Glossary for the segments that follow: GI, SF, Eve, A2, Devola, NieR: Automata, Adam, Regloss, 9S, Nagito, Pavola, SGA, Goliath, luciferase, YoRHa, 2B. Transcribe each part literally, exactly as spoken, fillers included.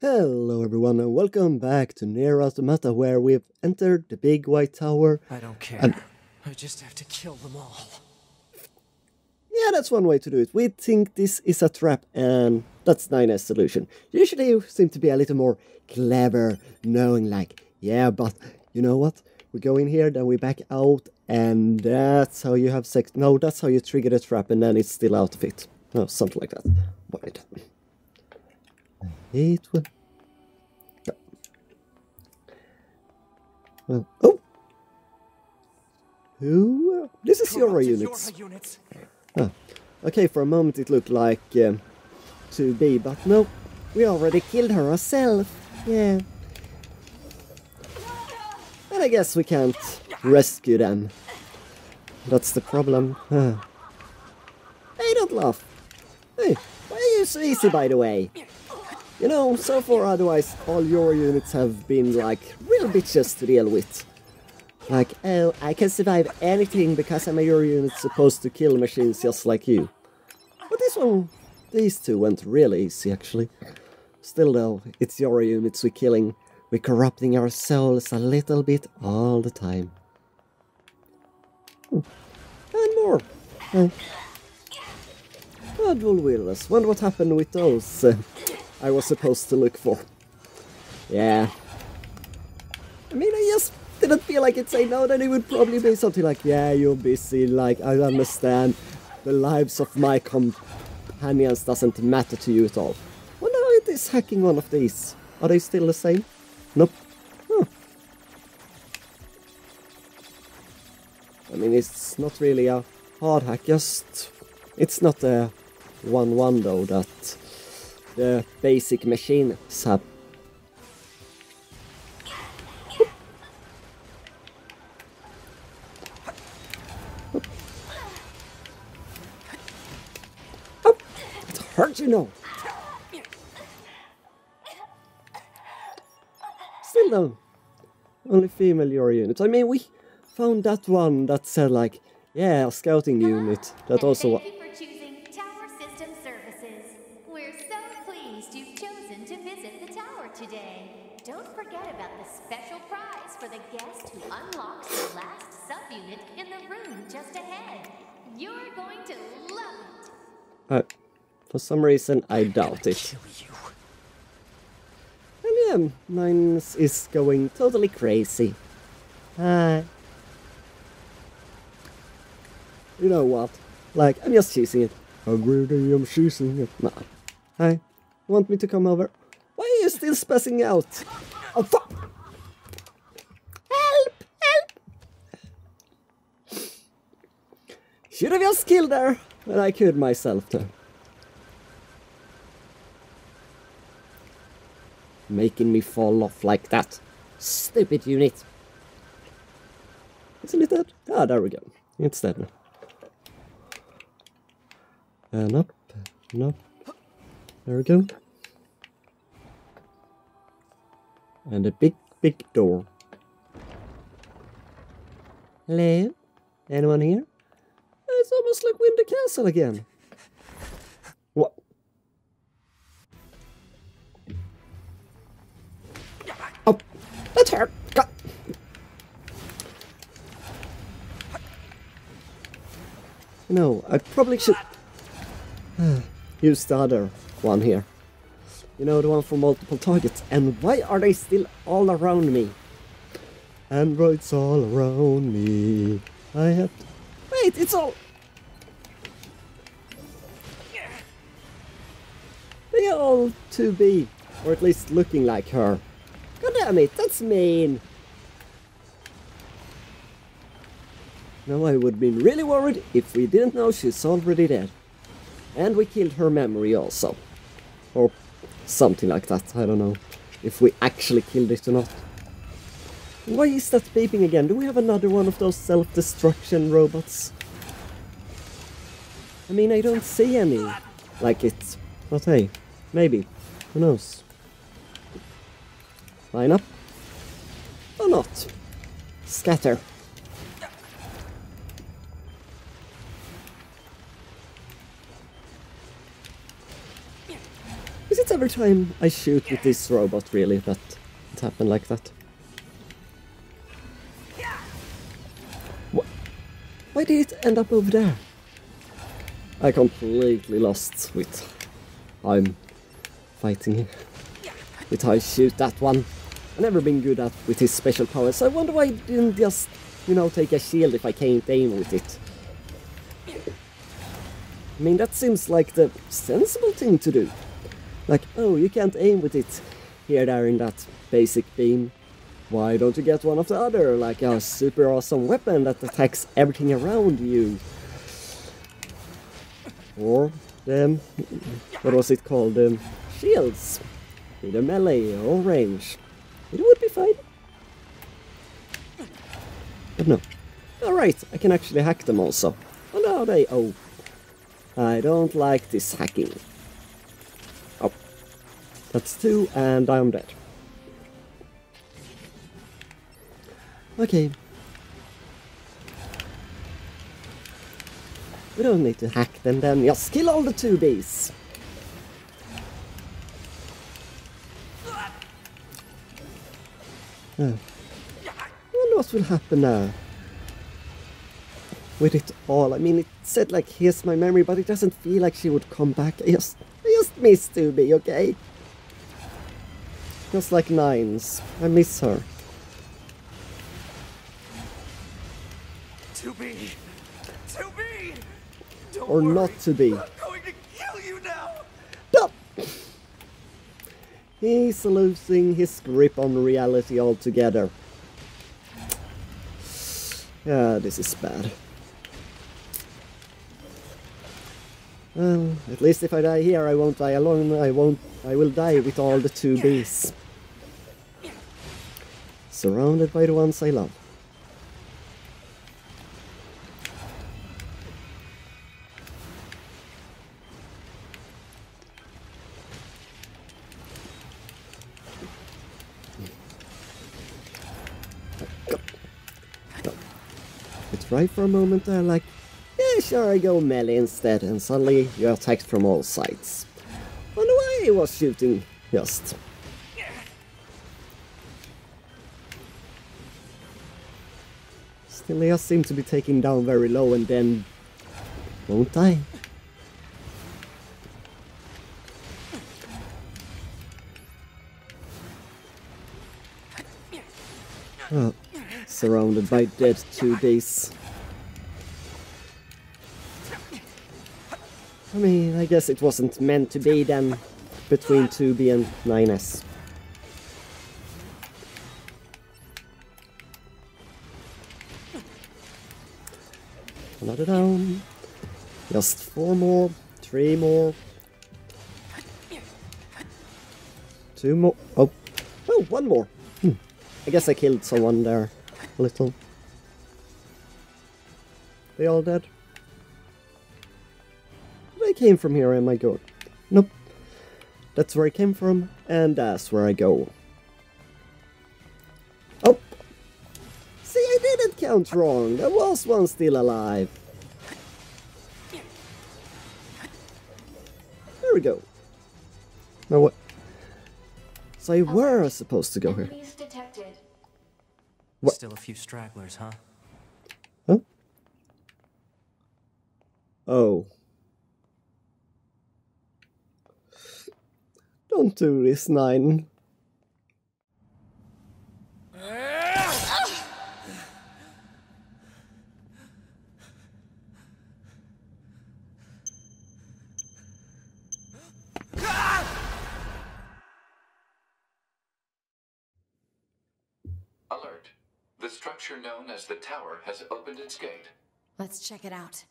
Hello everyone and welcome back to NieR: Automata, where we've entered the big white tower. I don't care. And I just have to kill them all. Yeah, that's one way to do it. We think this is a trap and that's nine S solution. Usually you seem to be a little more clever, knowing like, yeah, but you know what? We go in here, then we back out, and that's how you have sex. No, that's how you trigger the trap and then it's still out of it. No, something like that. Wait. It will. Oh. Well, oh, who? This is YoRHa units. units. Oh. Okay, for a moment it looked like um, two B, but no, we already killed her ourselves. Yeah, and I guess we can't rescue them. That's the problem. Huh. Hey, don't laugh. Hey, why are you so easy, by the way? You know, so far otherwise, all your units have been like real bitches to deal with. Like, oh, I can survive anything because I'm a your unit supposed to kill machines just like you. But this one, these two went really easy actually. Still though, it's your units we're killing. We're corrupting our souls a little bit all the time. Hmm. And more. Uh, Dual wielders. Wonder what happened with those. Uh, I was supposed to look for. Yeah. I mean, I just didn't feel like it say no, then it would probably be something like, yeah, you're busy, like, I understand. The lives of my companions doesn't matter to you at all. Well, no, it is hacking one of these. Are they still the same? Nope. Huh. I mean, it's not really a hard hack, just... It's not a one one, though, that... The basic machine sub. Oop. Oop. Oop. It hurts, you know. Still though, only female your unit. I mean, we found that one that said like, yeah, a scouting unit. That also. Uh, for some reason, I doubt it. And yeah, nine S is going totally crazy. Uh, you know what? Like, I'm just cheesing it. How greedy I'm cheesing it. Nah. Hi. Want me to come over? Why are you still spazzing out? Oh, fuck! Help! Help! Should have just killed her. But I killed myself though. Making me fall off like that. Stupid unit. Isn't it dead? Ah, there we go. It's dead now. And up. And up. There we go. And a big, big door. Hello? Anyone here? It's almost like we're in the castle again. What? Oh, that's her. God. No, I probably should use the other one here. You know, the one for multiple targets. And why are they still all around me? Androids all around me. I have to... Wait, it's all... They are all two B, or at least looking like her. God damn it, that's mean. Now I would have been really worried if we didn't know she's already dead. And we killed her memory also. Or something like that, I don't know. If we actually killed it or not. Why is that beeping again? Do we have another one of those self-destruction robots? I mean, I don't see any like it. But hey, maybe. Who knows? Line up. Or not. Scatter. Is it a every time I shoot with this robot, really, that it happened like that. Wh Why did it end up over there? I completely lost with I'm fighting him. With how I shoot that one. I've never been good at with his special powers, so I wonder why I didn't just, you know, take a shield if I can't aim with it. I mean, that seems like the sensible thing to do. Like, oh, you can't aim with it here, there, in that basic beam. Why don't you get one of the other, like a super awesome weapon that attacks everything around you? Or, um, what was it called? Um, shields. Either melee or range. It would be fine. But no. Alright, I can actually hack them also. Oh no, they... oh. I don't like this hacking. Oh. That's two, and I'm dead. Okay. We don't need to hack them then. Just kill all the two Bs. Oh. I wonder what will happen now. With it all, I mean, it said like, here's my memory, but it doesn't feel like she would come back. I just, I just miss two B, okay? Just like Nines, I miss her. two B, two B, don't or worry. Not to be. I'm going to kill you now. No. He's losing his grip on reality altogether. Yeah, this is bad. Well, at least if I die here, I won't die alone. I won't. I will die with all the two bees, surrounded by the ones I love. It's right for a moment there, like. Yeah, sure, I go melee instead, and suddenly you're attacked from all sides. On the way I was shooting, just. Still, they just seem to be taking down very low, and then won't I? Oh, surrounded by dead two Bs. I mean, I guess it wasn't meant to be then, between two B and nine S. Another down. Just four more, three more. Two more. Oh, oh, one more. Hmm. I guess I killed someone there, a little. They all dead? I came from here, am I good? Nope. That's where I came from, and that's where I go. Oh! See, I didn't count wrong! There was one still alive! There we go. Now what? So I were supposed to go here. What? Still a few stragglers, huh? Huh? Oh. Don't do this, Nine. Alert. The structure known as the tower has opened its gate. Let's check it out.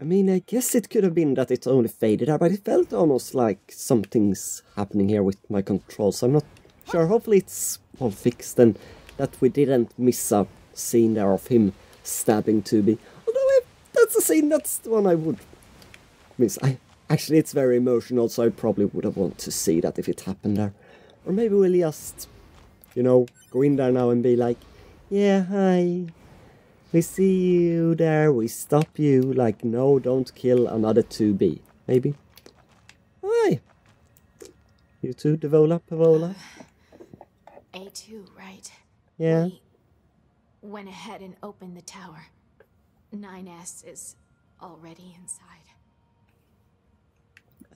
I mean, I guess it could have been that it only faded out, but it felt almost like something's happening here with my controls. I'm not sure. Hopefully it's all fixed and that we didn't miss a scene there of him stabbing two B. Although if that's a scene, that's the one I would miss. I, actually, it's very emotional, so I probably would have wanted to see that if it happened there. Or maybe we'll just, you know, go in there now and be like, yeah, hi. We see you there, we stop you, like, no, don't kill another two B, maybe? Hi! You too, Devola, Pavola? A two, right. Yeah. We went ahead and opened the tower. nine S is already inside.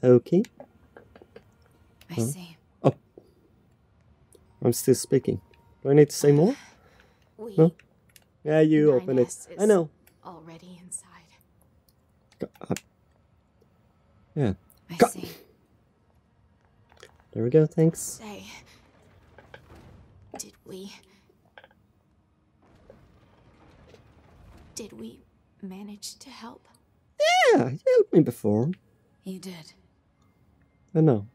Okay. I huh? see. Oh. I'm still speaking. Do I need to say more? We huh? Yeah, you open it. I know. Already inside. God. Yeah. I God. see. There we go, thanks. Say, did we... Did we manage to help? Yeah, you helped me before. You did. I know.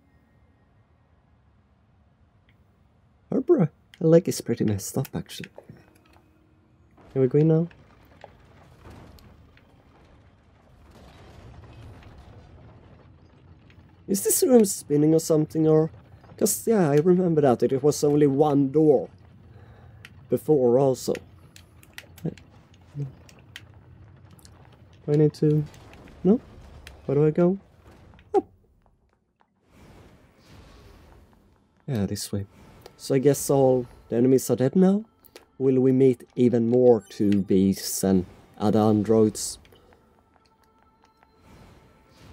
Barbara, her leg is pretty messed up, actually. Can we go in now? Is this room spinning or something, or... Because, yeah, I remember that, that it was only one door before also. Do I need to... No? Where do I go? Oh. Yeah, this way. So I guess all the enemies are dead now? Will we meet even more two Bs and other androids?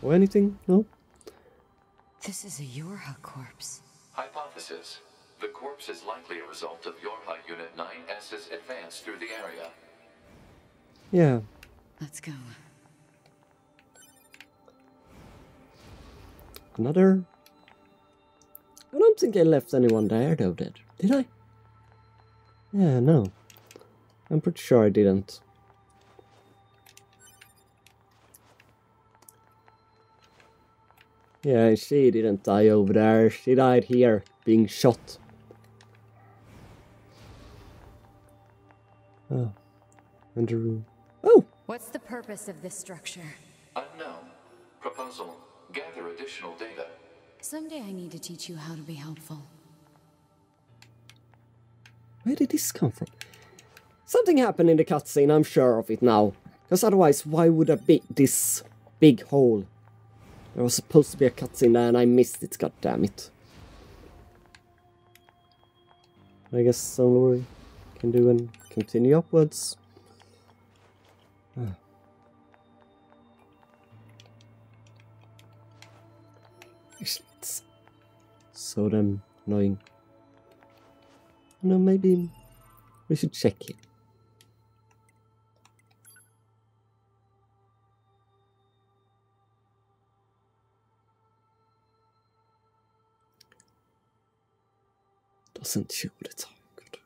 Or anything? No? This is a YoRHa corpse. Hypothesis. The corpse is likely a result of YoRHa Unit nine S's advance through the area. Yeah. Let's go. Another? I don't think I left anyone there though, did, did I? Yeah, no. I'm pretty sure I didn't. Yeah, she didn't die over there, she died here, being shot. Oh, and the room. Oh! What's the purpose of this structure? Unknown. Proposal. Gather additional data. Someday I need to teach you how to be helpful. Where did this come from? Something happened in the cutscene, I'm sure of it now. Because otherwise, why would I be this big hole? There was supposed to be a cutscene there and I missed it, god damn it. I guess all we can do and continue upwards. Ah. Actually, it's so damn annoying. No, maybe we should check it. Doesn't show the time. Good.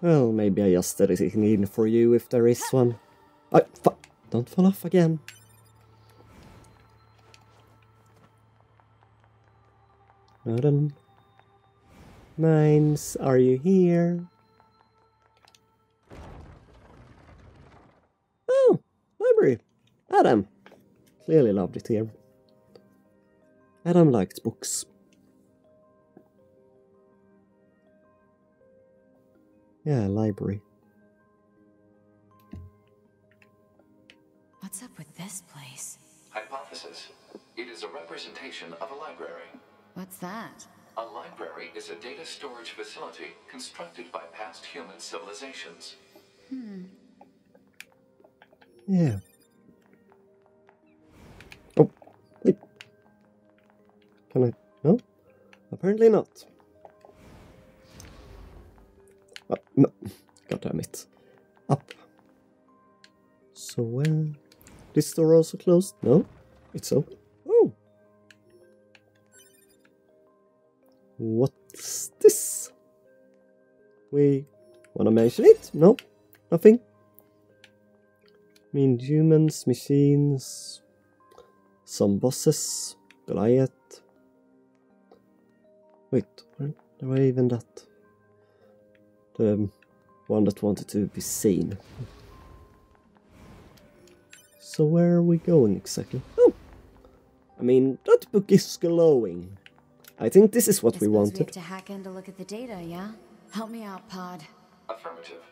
Well, maybe I just did it in for you if there is one. I fa don't fall off again. Now then, Mines, are you here? Adam! Clearly loved it here. Adam liked books. Yeah, library. What's up with this place? Hypothesis. It is a representation of a library. What's that? A library is a data storage facility constructed by past human civilizations. Hmm. Yeah. Oh, wait. Can I? No? Apparently not. Oh, no. God damn it. Up. So, well. Uh, this door also closed? No? It's open. Oh! What's this? We wanna mention it? No? Nothing? I mean, humans, machines, some bosses, Goliath. Wait, weren't there even that? The one that wanted to be seen. So where are we going exactly? Oh! I mean, that book is glowing. I think this is what I we wanted. We have to hack in to look at the data, yeah? Help me out, Pod. Affirmative.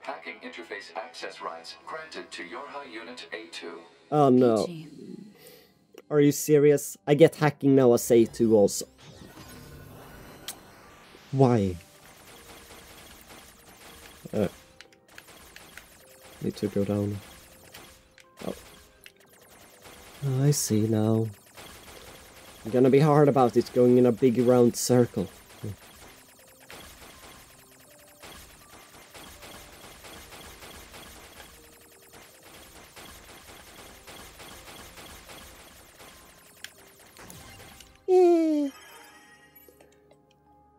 Hacking interface access rights granted to YoRHa unit A two. Oh no. Are you serious? I get hacking now as A two also. Why? Uh, need to go down. Oh. Oh, I see now. I'm gonna be hard about it, going in a big round circle.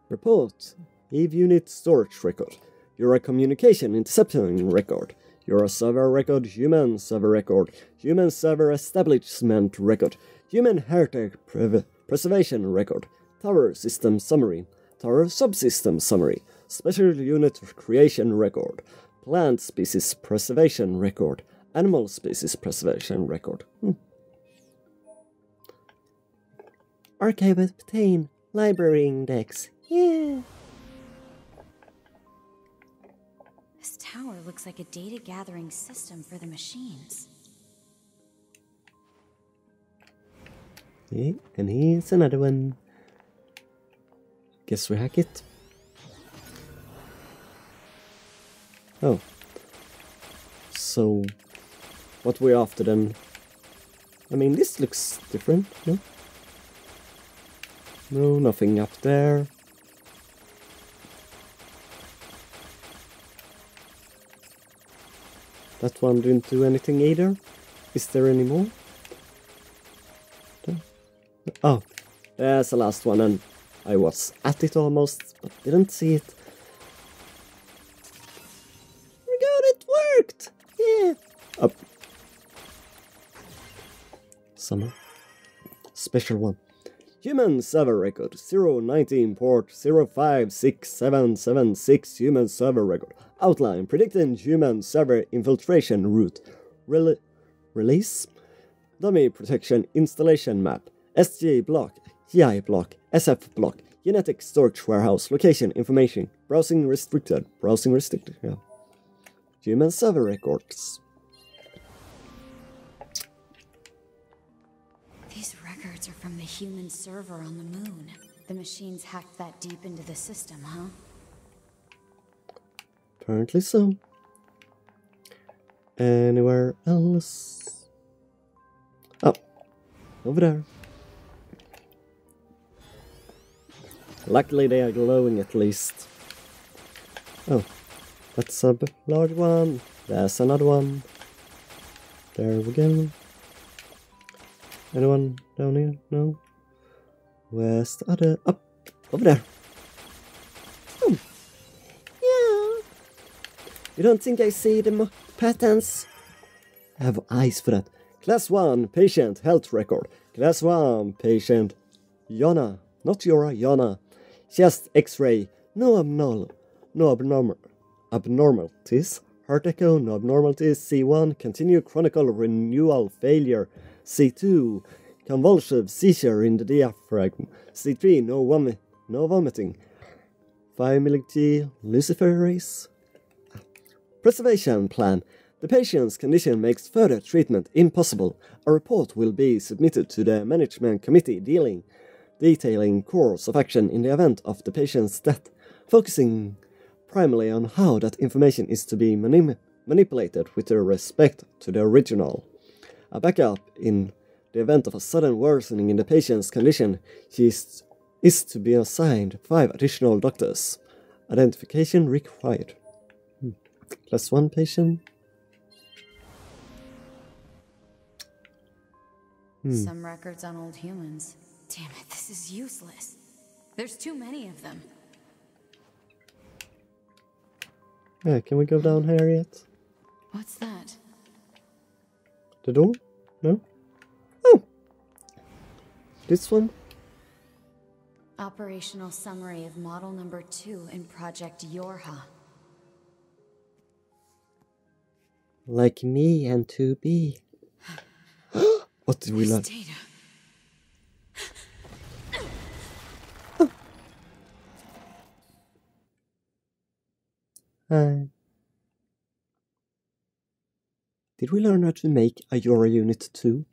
Report. Eve unit storage record. YoRHa communication interception record. YoRHa server record. Human server record. Human server establishment record. Human heritage pre preservation record. Tower system summary. Tower subsystem summary. Special unit creation record. Plant species preservation record. Animal species preservation record. Hmm. Archive obtain. Library index. Yeah. This tower looks like a data gathering system for the machines. Yeah, and here's another one. Guess we hack it. Oh. So, what we're after then? I mean, this looks different, no? No, nothing up there. That one didn't do anything either. Is there any more? Oh, there's the last one, and I was at it almost, but didn't see it. We got it, worked! Yeah! Up. Summer. Special one. Human server record, zero nineteen port zero five six seven seven six human server record. Outline, predicting human server infiltration route. Rel release, dummy protection installation map, S G A block, G I block, S F block, genetic storage warehouse, location, information, browsing restricted, browsing restricted, yeah. Human server records. These records are from the human server on the moon. The machines hacked that deep into the system, huh? Apparently so. Anywhere else? Oh, over there. Luckily they are glowing at least. Oh, that's a large one. There's another one. There we go. Anyone down here? No? Where's the other? Up! Over there! You don't think I see the mo patterns? I have eyes for that. Class one patient health record. Class one patient YoRHa. Not YoRHa, YoRHa. Chest X-ray. No abnormal. No abnormal. Abnormalities. Heart echo. No abnormalities. C one. Continued chronic renewal failure. C two. Convulsive seizure in the diaphragm. C three. No vomit. No vomiting. five milligram luciferase. Preservation plan. The patient's condition makes further treatment impossible. A report will be submitted to the management committee dealing, detailing course of action in the event of the patient's death, focusing primarily on how that information is to be mani manipulated with respect to the original. A backup in the event of a sudden worsening in the patient's condition is, is to be assigned five additional doctors. Identification required. Class one patient. Hmm. Some records on old humans. Damn it, this is useless. There's too many of them. Yeah, can we go down here yet? What's that? The door? No? Oh! This one? Operational summary of model number two in Project YoRHa. Like me and two B. What did we learn? Oh. Hi. Did we learn how to make a YoRHa unit too?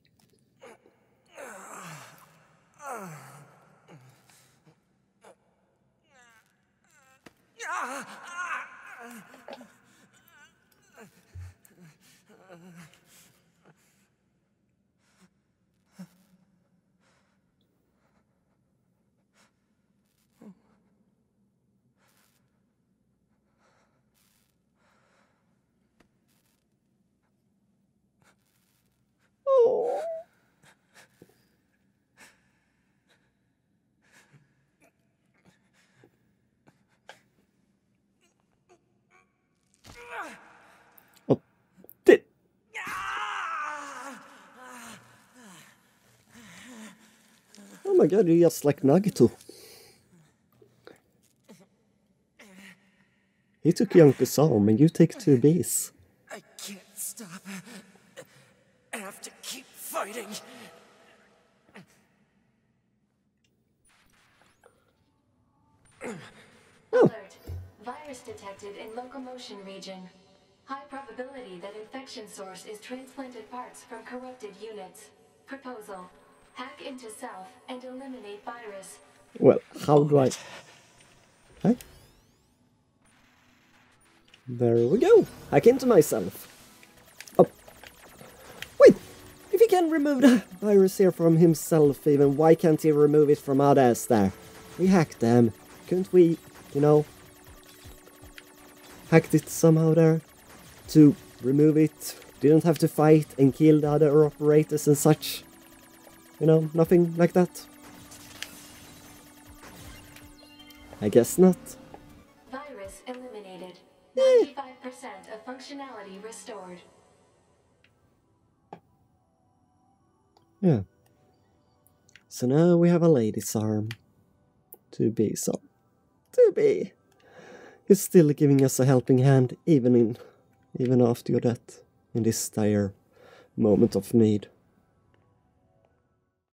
Oh my god, you're just like Nagito. He took Yonko's arm and you take two B's. I can't stop. I have to keep fighting. Oh. Alert. Virus detected in locomotion region. High probability that infection source is transplanted parts from corrupted units. Proposal. Hack into self and eliminate virus. Well, how do I... Huh? There we go! Hack into myself! Oh. Wait! If he can remove the virus here from himself even, why can't he remove it from others there? We hacked them. Couldn't we, you know... hacked it somehow there? To remove it, didn't have to fight and kill the other operators and such? You know, nothing like that. I guess not. Virus eliminated. ninety-five percent of functionality restored. Yeah. So now we have a lady's arm. two B, so... two B! He's still giving us a helping hand, even in... even after your death. In this dire moment of need.